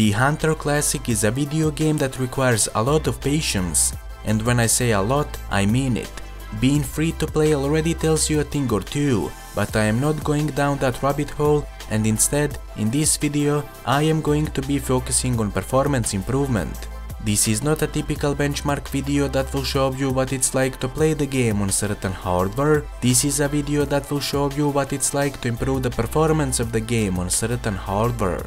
The Hunter Classic is a video game that requires a lot of patience, and when I say a lot, I mean it. Being free to play already tells you a thing or two, but I am not going down that rabbit hole, and instead, in this video, I am going to be focusing on performance improvement. This is not a typical benchmark video that will show you what it's like to play the game on certain hardware. This is a video that will show you what it's like to improve the performance of the game on certain hardware.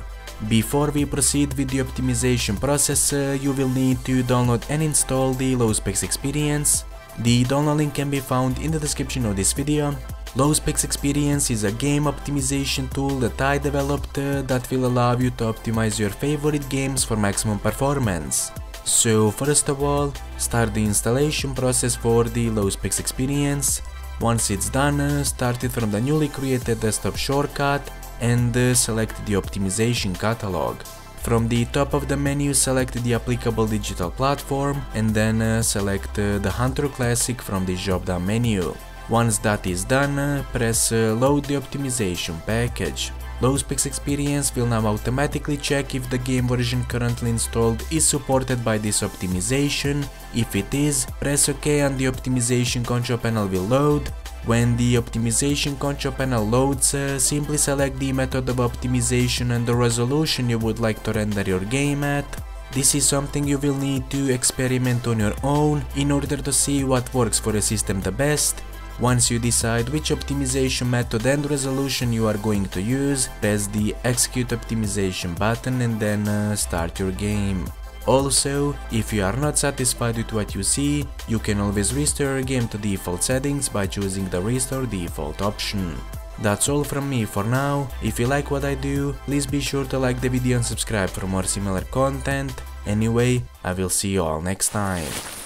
Before we proceed with the optimization process, you will need to download and install the Low Specs Experience. The download link can be found in the description of this video. Low Specs Experience is a game optimization tool that I developed that will allow you to optimize your favorite games for maximum performance. So first of all, start the installation process for the Low Specs Experience. Once it's done, start it from the newly created desktop shortcut and select the optimization catalog. From the top of the menu, select the applicable digital platform and then select the Hunter Classic from the drop-down menu. Once that is done, press load the optimization package. Low Specs Experience will now automatically check if the game version currently installed is supported by this optimization. If it is, press OK and the optimization control panel will load. When the optimization control panel loads, simply select the method of optimization and the resolution you would like to render your game at. This is something you will need to experiment on your own in order to see what works for your system the best. Once you decide which optimization method and resolution you are going to use, press the Execute Optimization button and then start your game. Also, if you are not satisfied with what you see, you can always restore your game to default settings by choosing the Restore Default option. That's all from me for now. If you like what I do, please be sure to like the video and subscribe for more similar content. Anyway, I will see you all next time.